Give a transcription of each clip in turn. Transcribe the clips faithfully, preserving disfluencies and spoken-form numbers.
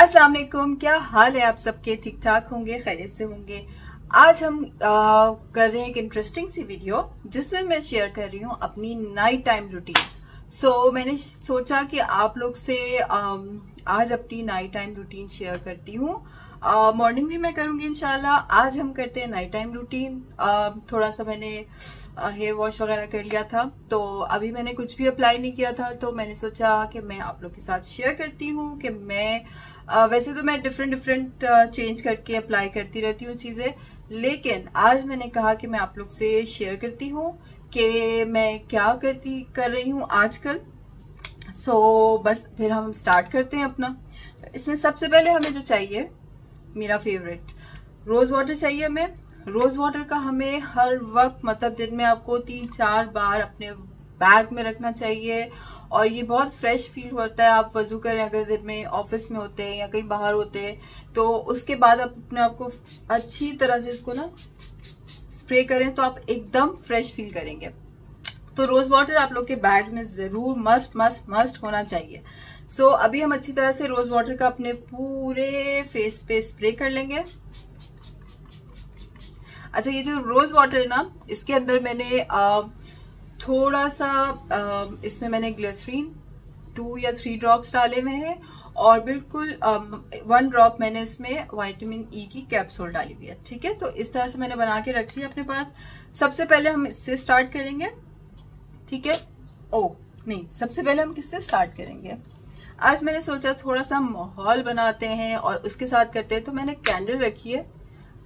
अस्सलाम वालेकुम, क्या हाल है आप सबके? ठीक ठाक होंगे, खैरियत से होंगे। आज हम आ, कर रहे हैं एक इंटरेस्टिंग सी वीडियो जिसमें मैं शेयर कर रही हूँ अपनी night time routine. So so, मैंने सोचा कि आप लोग से आ, आज अपनी नाइट टाइम रूटीन शेयर करती हूँ। मॉर्निंग भी मैं करूँगी इंशाल्लाह। आज हम करते हैं नाइट टाइम रूटीन। थोड़ा सा मैंने हेयर वॉश वगैरह कर लिया था, तो अभी मैंने कुछ भी अप्लाई नहीं किया था, तो मैंने सोचा कि मैं आप लोग के साथ शेयर करती हूँ कि मैं आ, वैसे तो मैं डिफरेंट डिफरेंट चेंज करके अप्लाई करती रहती हूँ चीज़ें, लेकिन आज मैंने कहा कि मैं आप लोग से शेयर करती हूँ कि मैं क्या करती कर रही हूँ आजकल। सो so, बस फिर हम स्टार्ट करते हैं अपना। इसमें सबसे पहले हमें जो चाहिए, मेरा फेवरेट रोज़ वाटर चाहिए हमें। रोज़ वाटर का हमें हर वक्त, मतलब दिन में आपको तीन चार बार अपने बैग में रखना चाहिए, और ये बहुत फ्रेश फील होता है। आप वज़ू करें, अगर दिन में ऑफिस में होते हैं या कहीं बाहर होते हैं, तो उसके बाद आप अपने आप को अच्छी तरह से इसको ना स्प्रे करें तो आप एकदम फ्रेश फील करेंगे। तो रोज़ वाटर आप लोग के बैग में ज़रूर मस्ट मस्ट मस्ट होना चाहिए। सो so, अभी हम अच्छी तरह से रोज़ वाटर का अपने पूरे फेस पे स्प्रे कर लेंगे। अच्छा, ये जो रोज़ वाटर है ना, इसके अंदर मैंने आ, थोड़ा सा आ, इसमें मैंने ग्लिसरीन टू या थ्री ड्रॉप्स डाले हुए हैं, और बिल्कुल आ, वन ड्रॉप मैंने इसमें विटामिन ई की कैप्सूल डाली हुई है। ठीक है, तो इस तरह से मैंने बना के रखी है अपने पास। सबसे पहले हम इससे स्टार्ट करेंगे। ठीक है, ओ नहीं, सबसे पहले हम किससे स्टार्ट करेंगे? आज मैंने सोचा थोड़ा सा माहौल बनाते हैं और उसके साथ करते हैं, तो मैंने कैंडल रखी है।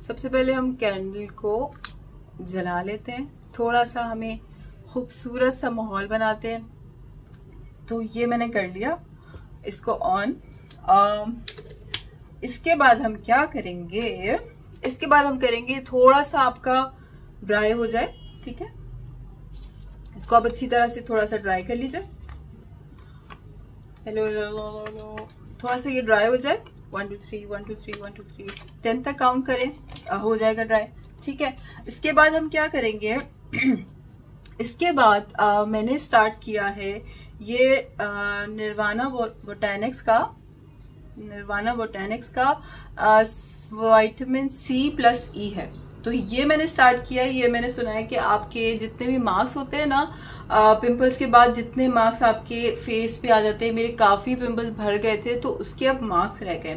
सबसे पहले हम कैंडल को जला लेते हैं, थोड़ा सा हमें खूबसूरत सा माहौल बनाते हैं। तो ये मैंने कर लिया इसको ऑन। इसके बाद हम क्या करेंगे? इसके बाद हम करेंगे थोड़ा सा आपका ड्राई हो जाए। ठीक है, इसको आप अच्छी तरह से थोड़ा सा ड्राई कर लीजिए। हेलो हेलो, थोड़ा सा ये ड्राई हो जाए। One two three one two three one two three ten तक काउंट करें, हो जाएगा ड्राई। ठीक है, इसके बाद हम क्या करेंगे? इसके बाद आ, मैंने स्टार्ट किया है ये आ, निर्वाणा बोटैनिक्स का निर्वाणा बोटैनिक्स का विटामिन सी प्लस ई है। तो ये मैंने स्टार्ट किया है। ये मैंने सुना है कि आपके जितने भी मार्क्स होते हैं ना, पिंपल्स के बाद जितने मार्क्स आपके फेस पे आ जाते हैं, मेरे काफ़ी पिंपल्स भर गए थे, तो उसके अब मार्क्स रह गए,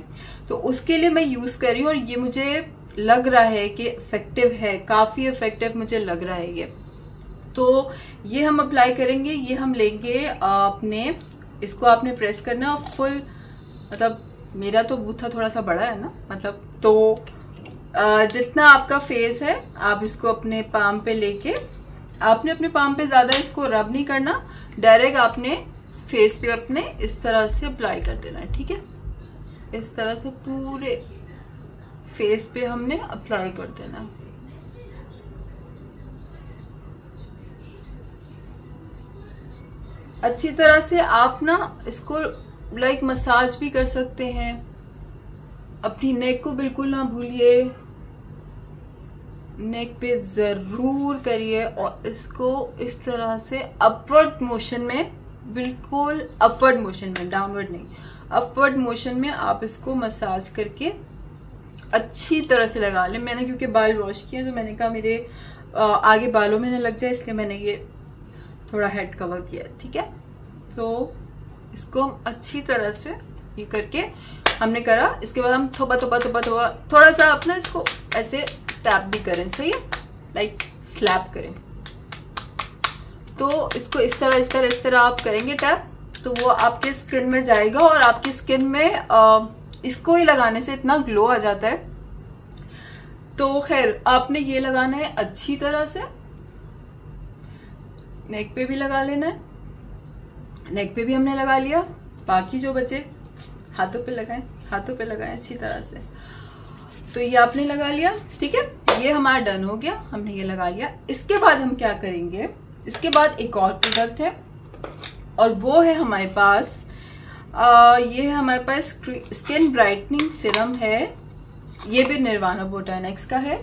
तो उसके लिए मैं यूज़ कर रही हूँ, और ये मुझे लग रहा है कि इफ़ेक्टिव है, काफ़ी इफ़ेक्टिव मुझे लग रहा है ये। तो ये हम अप्लाई करेंगे। ये हम लेंगे, आपने इसको आपने प्रेस करना फुल, मतलब मेरा तो बूथा थोड़ा सा बड़ा है ना, मतलब तो जितना आपका फेस है आप इसको अपने पाम पे लेके, आपने अपने पाम पे ज़्यादा इसको रब नहीं करना, डायरेक्ट आपने फेस पे अपने इस तरह से अप्लाई कर देना है। ठीक है, इस तरह से पूरे फेस पे हमने अप्लाई कर देना है। अच्छी तरह से आप ना इसको लाइक मसाज भी कर सकते हैं। अपनी नेक को बिल्कुल ना भूलिए, नेक पे ज़रूर करिए, और इसको इस तरह से अपवर्ड मोशन में, बिल्कुल अपवर्ड मोशन में, डाउनवर्ड नहीं, अपवर्ड मोशन में आप इसको मसाज करके अच्छी तरह से लगा लें। मैंने क्योंकि बाल वॉश किए हैं, तो मैंने कहा मेरे आगे बालों में ना लग जाए, इसलिए मैंने ये थोड़ा हेड कवर किया। ठीक है, तो इसको हम अच्छी तरह से ये करके हमने करा। इसके बाद हम थोबा थोबा थोबा थोबा थोड़ा सा अपना इसको ऐसे टैप भी करें, सही है, लाइक स्लैप करें। तो इसको इस तरह इस तरह इस तरह आप करेंगे टैप, तो वो आपके स्किन में जाएगा, और आपकी स्किन में आ, इसको ही लगाने से इतना ग्लो आ जाता है। तो खैर, आपने ये लगाना है अच्छी तरह से, नेक पे भी लगा लेना है। नेक पे भी हमने लगा लिया, बाकी जो बचे हाथों पे लगाएं, हाथों पे लगाएं अच्छी तरह से। तो ये आपने लगा लिया। ठीक है, ये हमारा डन हो गया, हमने ये लगा लिया। इसके बाद हम क्या करेंगे? इसके बाद एक और प्रोडक्ट है, और वो है हमारे पास आ, ये है हमारे पास स्किन ब्राइटनिंग सिरम है। ये भी निर्वाणा बोटैनिक्स का है,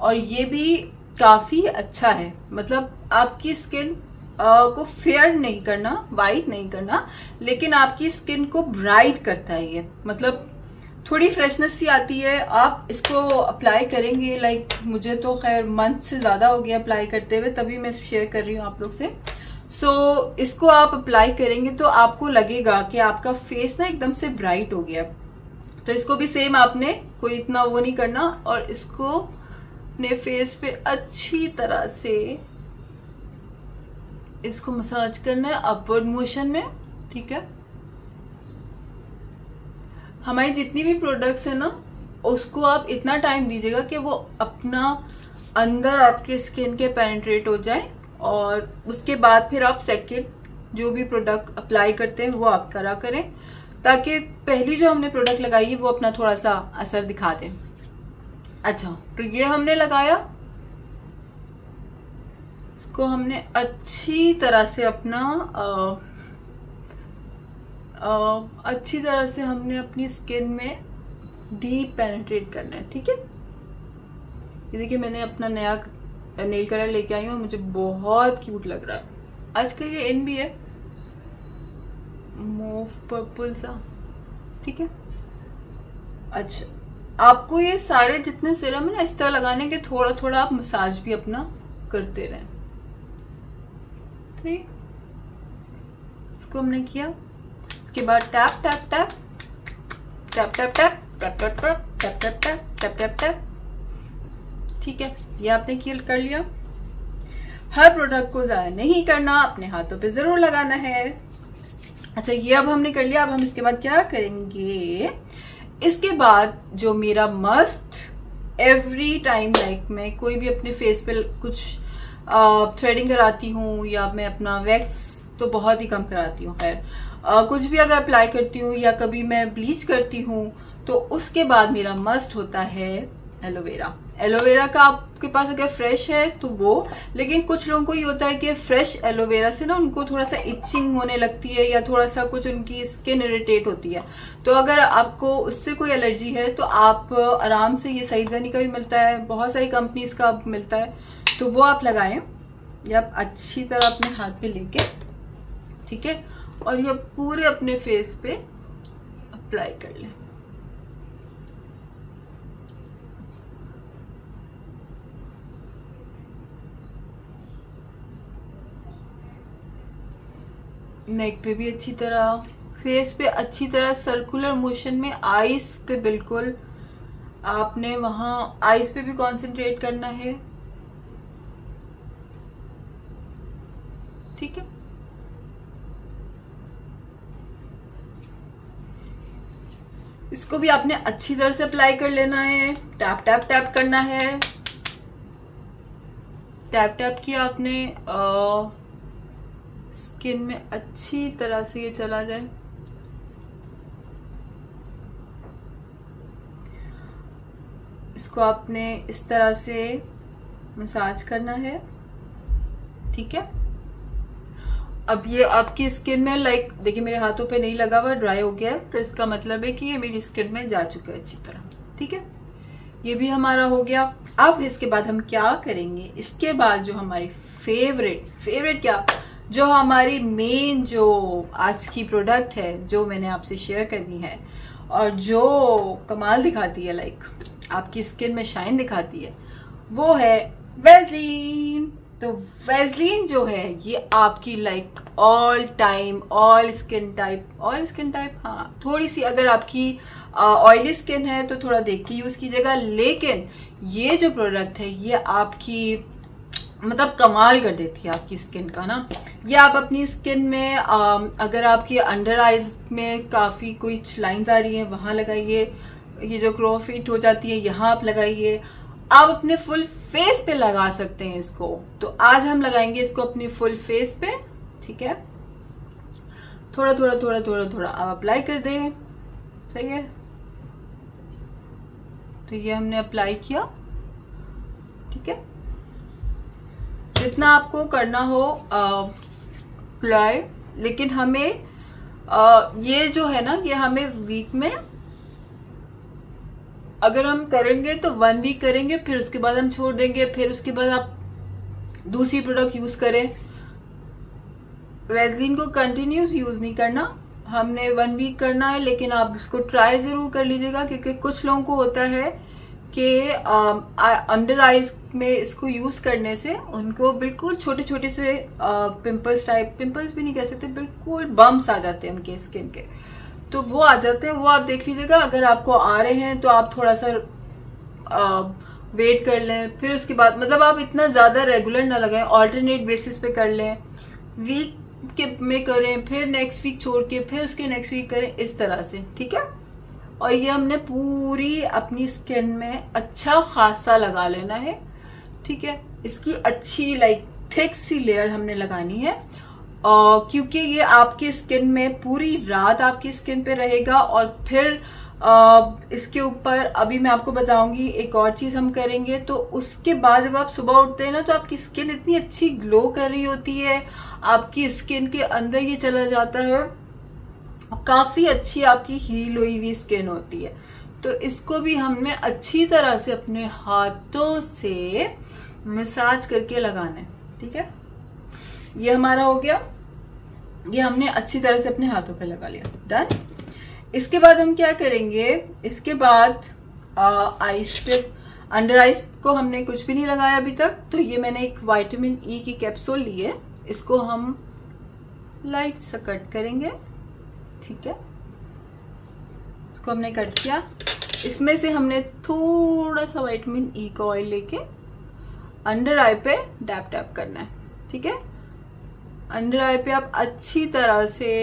और ये भी काफ़ी अच्छा है। मतलब आपकी स्किन Uh, को फेयर नहीं करना, वाइट नहीं करना, लेकिन आपकी स्किन को ब्राइट करता है ये। मतलब थोड़ी फ्रेशनेस सी आती है। आप इसको अप्लाई करेंगे, लाइक मुझे तो खैर मंथ से ज़्यादा हो गया अप्लाई करते हुए, तभी मैं शेयर कर रही हूँ आप लोग से। सो so, इसको आप अप्लाई करेंगे तो आपको लगेगा कि आपका फेस ना एकदम से ब्राइट हो गया। तो इसको भी सेम आपने कोई इतना वो नहीं करना, और इसको अपने फेस पे अच्छी तरह से इसको मसाज करना है अपवर्ड मोशन में, ठीक है। हमारी जितनी भी प्रोडक्ट्स है ना, उसको आप इतना टाइम दीजिएगा कि वो अपना अंदर आपके स्किन के पेनिट्रेट हो जाए, और उसके बाद फिर आप सेकेंड जो भी प्रोडक्ट अप्लाई करते हैं वो आप करा करें, ताकि पहली जो हमने प्रोडक्ट लगाई है वो अपना थोड़ा सा असर दिखा दे। अच्छा, तो ये हमने लगाया, इसको हमने अच्छी तरह से अपना आ, Uh, अच्छी तरह से हमने अपनी स्किन में डीप पेनिट्रेट करना है, ठीक है। ये देखिए, मैंने अपना नया नेल कलर लेके आई हूँ, मुझे बहुत क्यूट लग रहा है। आजकल ये इन भी है, मूव पर्पल सा, ठीक है। अच्छा, आपको ये सारे जितने सिरम है ना इस तरह लगाने के, थोड़ा थोड़ा आप मसाज भी अपना करते रहें, ठीक। इसको हमने किया, उसके बाद tap tap tap tap tap tap tap tap tap tap tap tap tap tap tap, ठीक है। ये आपने किल कर लिया। हर प्रोडक्ट को ज़ाया नहीं करना, अपने हाथों पे जरूर लगाना है। अच्छा, ये अब हमने कर लिया। अब हम इसके बाद क्या करेंगे? इसके बाद जो मेरा मस्ट एवरी टाइम, लाइक मैं कोई भी अपने फेस पे कुछ थ्रेडिंग कराती हूँ, या मैं अपना वैक्स तो बहुत ही कम कराती हूँ, खैर Uh, कुछ भी अगर अप्लाई करती हूँ, या कभी मैं ब्लीच करती हूँ, तो उसके बाद मेरा मस्ट होता है एलोवेरा। एलोवेरा का आपके पास अगर फ्रेश है तो वो, लेकिन कुछ लोगों को ये होता है कि फ्रेश एलोवेरा से ना उनको थोड़ा सा इचिंग होने लगती है, या थोड़ा सा कुछ उनकी स्किन इरिटेट होती है। तो अगर आपको उससे कोई एलर्जी है तो आप आराम से, ये सही गनी का भी मिलता है, बहुत सारी कंपनीज का मिलता है, तो वो आप लगाएं, या आप अच्छी तरह अपने हाथ में लेके, ठीक है, और ये पूरे अपने फेस पे अप्लाई कर लें। नेक पे भी अच्छी तरह, फेस पे अच्छी तरह, सर्कुलर मोशन में। आईज पे बिल्कुल आपने वहां आईज पे भी कंसंट्रेट करना है, ठीक है। इसको भी आपने अच्छी तरह से अप्लाई कर लेना है, टैप टैप टैप करना है। टैप टैप किया आपने, आ, स्किन में अच्छी तरह से ये चला जाए। इसको आपने इस तरह से मसाज करना है, ठीक है। अब ये आपकी स्किन में, लाइक देखिए मेरे हाथों पे नहीं लगा हुआ, ड्राई हो गया है, तो इसका मतलब है कि ये मेरी स्किन में जा चुका है अच्छी तरह, ठीक है। ये भी हमारा हो गया। अब इसके बाद हम क्या करेंगे? इसके बाद जो हमारी फेवरेट फेवरेट क्या जो हमारी मेन जो आज की प्रोडक्ट है, जो मैंने आपसे शेयर करनी है, और जो कमाल दिखाती है, लाइक आपकी स्किन में शाइन दिखाती है, वो है वैसलीन। तो वैसलीन जो है ये आपकी like all time, all skin type, all skin type हाँ, थोड़ी सी अगर आपकी ऑयली स्किन है तो थोड़ा देख के यूज़ कीजिएगा, लेकिन ये जो प्रोडक्ट है ये आपकी मतलब कमाल कर देती है आपकी स्किन का ना। ये आप अपनी स्किन में आ, अगर आपकी अंडर आइज में काफ़ी कुछ लाइंस आ रही हैं वहाँ लगाइए, ये जो क्रोफिट हो जाती है यहाँ आप लगाइए, आप अपने फुल फेस पे लगा सकते हैं इसको। तो आज हम लगाएंगे इसको अपने फुल फेस पे, ठीक है। थोड़ा थोड़ा थोड़ा थोड़ा थोड़ा आप अप्लाई कर दें, सही है। तो ये हमने अप्लाई किया, ठीक है। जितना आपको करना हो अप्लाई, लेकिन हमें आ, ये जो है ना ये हमें वीक में अगर हम करेंगे तो वन वीक करेंगे, फिर उसके बाद हम छोड़ देंगे, फिर उसके बाद आप दूसरी प्रोडक्ट यूज करें। वैसलीन को कंटिन्यूस यूज नहीं करना, हमने वन वीक करना है, लेकिन आप इसको ट्राई ज़रूर कर लीजिएगा, क्योंकि कुछ लोगों को होता है कि अंडर आइज में इसको यूज़ करने से उनको बिल्कुल छोटे छोटे से पिंपल्स टाइप, पिंपल्स भी नहीं कह सकते, बिल्कुल बम्स आ जाते हैं उनके स्किन के, तो वो आ जाते हैं, वो आप देख लीजिएगा। अगर आपको आ रहे हैं तो आप थोड़ा सा आ, वेट कर लें, फिर उसके बाद मतलब आप इतना ज़्यादा रेगुलर ना लगाएं, ऑल्टरनेट बेसिस पे कर लें, वीक के में करें, फिर नेक्स्ट वीक छोड़ के फिर उसके नेक्स्ट वीक करें, इस तरह से, ठीक है। और ये हमने पूरी अपनी स्किन में अच्छा खासा लगा लेना है, ठीक है। इसकी अच्छी लाइक थिक सी लेयर हमने लगानी है, और क्योंकि ये आपकी स्किन में पूरी रात आपकी स्किन पे रहेगा। और फिर आ, इसके ऊपर अभी मैं आपको बताऊंगी एक और चीज़ हम करेंगे, तो उसके बाद जब आप सुबह उठते हैं ना, तो आपकी स्किन इतनी अच्छी ग्लो कर रही होती है, आपकी स्किन के अंदर ये चला जाता है, काफ़ी अच्छी आपकी हील हुई हुई स्किन होती है। तो इसको भी हमने अच्छी तरह से अपने हाथों से मसाज करके लगाना है, ठीक है। ये हमारा हो गया, ये हमने अच्छी तरह से अपने हाथों पे लगा लिया, डन। इसके बाद हम क्या करेंगे, इसके बाद आई स्ट्रिप, अंडर आइज को हमने कुछ भी नहीं लगाया अभी तक, तो ये मैंने एक विटामिन ई की कैप्सूल ली है, इसको हम लाइट सा कट करेंगे, ठीक है। इसको हमने कट किया, इसमें से हमने थोड़ा सा विटामिन ई का ऑयल लेके अंडर आई पे डैप डैप करना है, ठीक है। अंडर आई पे आप अच्छी तरह से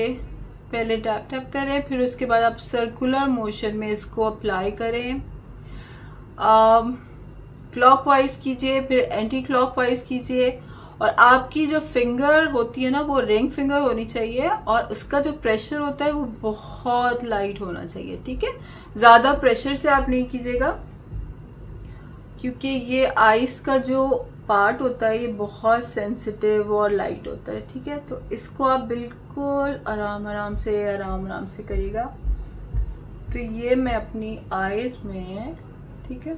पहले टैप टैप करें, फिर उसके बाद आप सर्कुलर मोशन में इसको अप्लाई करें, क्लॉकवाइज कीजिए, फिर एंटी क्लॉकवाइज कीजिए। और आपकी जो फिंगर होती है ना, वो रिंग फिंगर होनी चाहिए, और उसका जो प्रेशर होता है वो बहुत लाइट होना चाहिए, ठीक है। ज़्यादा प्रेशर से आप नहीं कीजिएगा, क्योंकि ये आइस का जो पार्ट होता है ये बहुत सेंसिटिव और लाइट होता है, ठीक है। तो इसको आप बिल्कुल आराम आराम से आराम आराम से करिएगा। तो ये मैं अपनी आईज में, ठीक है,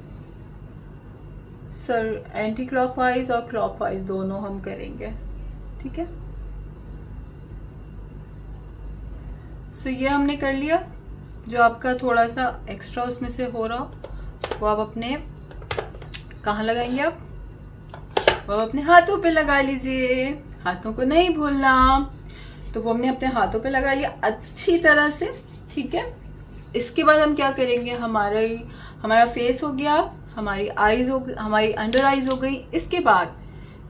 सर एंटी क्लॉकवाइज और क्लॉकवाइज दोनों हम करेंगे, ठीक है। सो ये हमने कर लिया, जो आपका थोड़ा सा एक्स्ट्रा उसमें से हो रहा वो आप अपने कहाँ लगाएंगे, आप वो अपने हाथों पे लगा लीजिए, हाथों को नहीं भूलना। तो वो हमने अपने हाथों पे लगा लिया अच्छी तरह से, ठीक है। इसके बाद हम क्या करेंगे, हमारा हमारा फेस हो गया, हमारी आईज हो, हमारी अंडर आईज हो गई। इसके बाद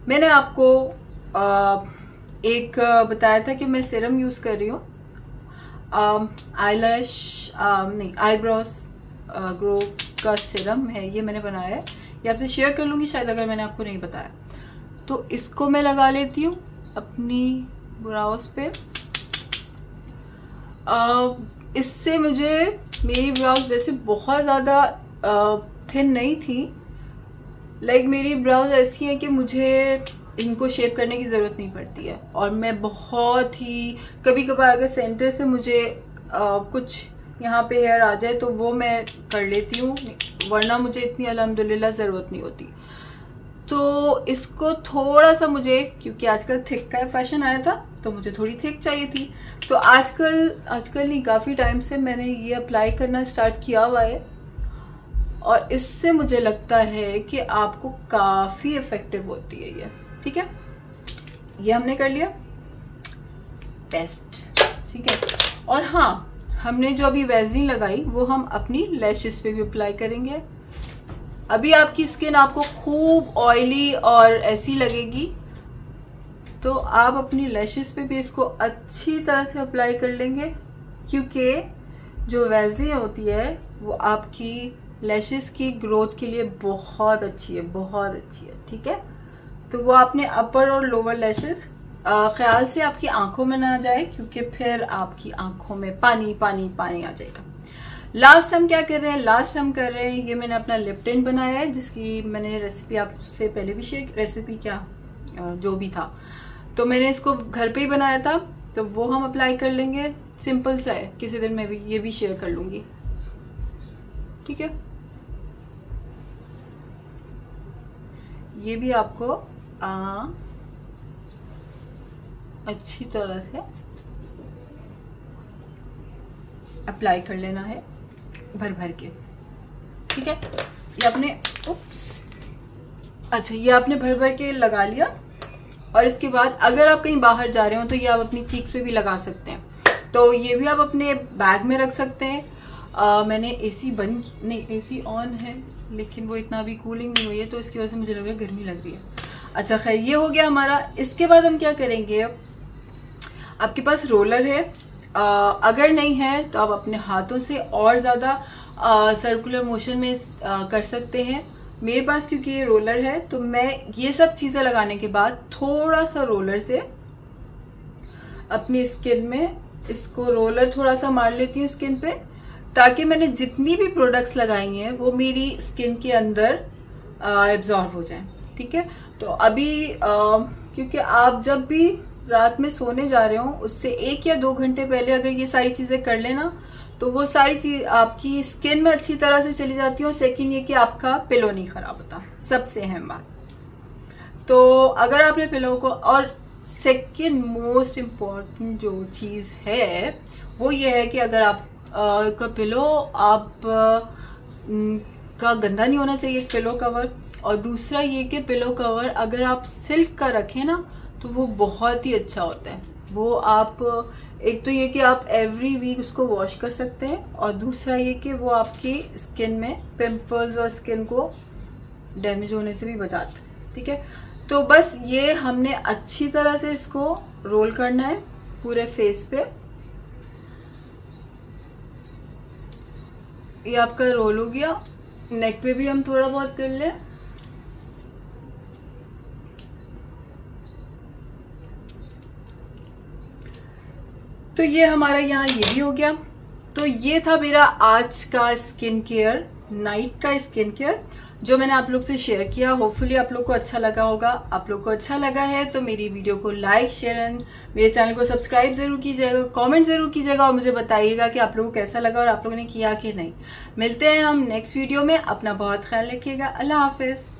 मैंने आपको आ, एक बताया था कि मैं सीरम यूज़ कर रही हूँ, आईलैश नहीं आईब्रोस ग्रो का सीरम है, ये मैंने बनाया है, ये आपसे शेयर कर लूँगी शायद, अगर मैंने आपको नहीं बताया। तो इसको मैं लगा लेती हूँ अपनी ब्राउज पे, इससे मुझे, मेरी ब्राउज वैसे बहुत ज़्यादा थिन नहीं थी, लाइक मेरी ब्राउज ऐसी है कि मुझे इनको शेप करने की ज़रूरत नहीं पड़ती है, और मैं बहुत ही कभी कभार अगर सेंटर से मुझे आ, कुछ यहाँ पे हेयर आ जाए तो वो मैं कर लेती हूँ, वरना मुझे इतनी अल्हम्दुलिल्लाह ज़रूरत नहीं होती। तो इसको थोड़ा सा मुझे, क्योंकि आजकल थिक का फैशन आया था तो मुझे थोड़ी थिक चाहिए थी, तो आजकल आजकल नहीं काफ़ी टाइम से मैंने ये अप्लाई करना स्टार्ट किया हुआ है, और इससे मुझे लगता है कि आपको काफ़ी इफ़ेक्टिव होती है ये, ठीक है। ये हमने कर लिया बेस्ट, ठीक है। और हाँ, हमने जो अभी वैसलीन लगाई वो हम अपनी लैशेस पे भी अप्लाई करेंगे। अभी आपकी स्किन आपको खूब ऑयली और ऐसी लगेगी, तो आप अपनी लैशेस पे भी इसको अच्छी तरह से अप्लाई कर लेंगे, क्योंकि जो वैसलीन होती है वो आपकी लैशेस की ग्रोथ के लिए बहुत अच्छी है, बहुत अच्छी है, ठीक है। तो वो आपने अपर और लोअर लैशेस ख्याल से आपकी आंखों में ना जाए, क्योंकि फिर आपकी आंखों में पानी पानी पानी आ जाएगा। लास्ट हम क्या कर रहे हैं, लास्ट हम कर रहे हैं, ये मैंने अपना लिप टिंट बनाया है, जिसकी मैंने रेसिपी आपसे पहले भी शेयर, रेसिपी क्या जो भी था, तो मैंने इसको घर पे ही बनाया था, तो वो हम अप्लाई कर लेंगे, सिंपल सा है, किसी दिन मैं भी ये भी शेयर कर लूँगी, ठीक है। ये भी आपको आ, अच्छी तरह से अप्लाई कर लेना है भर भर के, ठीक है। ये आपने उप्स अच्छा ये आपने भर भर के लगा लिया। और इसके बाद अगर आप कहीं बाहर जा रहे हो तो ये आप अपनी चीक्स पे भी लगा सकते हैं, तो ये भी आप अपने बैग में रख सकते हैं। आ, मैंने एसी बंद नहीं एसी ऑन है लेकिन वो इतना अभी कूलिंग नहीं हुई है तो इसकी वजह से मुझे लग रहा है गर्मी लग रही है। अच्छा खैर ये हो गया हमारा। इसके बाद हम क्या करेंगे, आपके पास रोलर है, आ, अगर नहीं है तो आप अपने हाथों से और ज़्यादा सर्कुलर मोशन में आ, कर सकते हैं। मेरे पास क्योंकि ये रोलर है तो मैं ये सब चीज़ें लगाने के बाद थोड़ा सा रोलर से अपनी स्किन में इसको रोलर थोड़ा सा मार लेती हूँ स्किन पे, ताकि मैंने जितनी भी प्रोडक्ट्स लगाई हैं वो मेरी स्किन के अंदर एब्जॉर्ब हो जाएं, ठीक है। तो अभी आ, क्योंकि आप जब भी रात में सोने जा रहे हो उससे एक या दो घंटे पहले अगर ये सारी चीज़ें कर लेना तो वो सारी चीज़ आपकी स्किन में अच्छी तरह से चली जाती है। और सेकेंड ये कि आपका पिलो नहीं ख़राब होता, सबसे अहम बात। तो अगर आपने पिलो को, और सेकेंड मोस्ट इम्पॉर्टेंट जो चीज़ है वो ये है कि अगर आप आ, का पिलो आप आ, का गंदा नहीं होना चाहिए पिलो कवर। और दूसरा ये कि पिलो कवर अगर आप सिल्क का रखें ना तो वो बहुत ही अच्छा होता है। वो आप एक तो ये कि आप एवरी वीक उसको वॉश कर सकते हैं, और दूसरा ये कि वो आपकी स्किन में पिंपल्स और स्किन को डैमेज होने से भी बचाता है, ठीक है। तो बस ये हमने अच्छी तरह से इसको रोल करना है पूरे फेस पे। ये आपका रोल हो गया। नेक पे भी हम थोड़ा बहुत कर लें। तो ये हमारा यहाँ ये भी हो गया। तो ये था मेरा आज का स्किन केयर, नाइट का स्किन केयर जो मैंने आप लोग से शेयर किया। होपफुली आप लोग को अच्छा लगा होगा। आप लोग को अच्छा लगा है तो मेरी वीडियो को लाइक, शेयर एंड मेरे चैनल को सब्सक्राइब ज़रूर कीजिएगा, कमेंट ज़रूर कीजिएगा और मुझे बताइएगा कि आप लोगों को कैसा लगा और आप लोगों ने किया कि नहीं। मिलते हैं हम नेक्स्ट वीडियो में। अपना बहुत ख्याल रखिएगा। अल्लाह हाफिज़।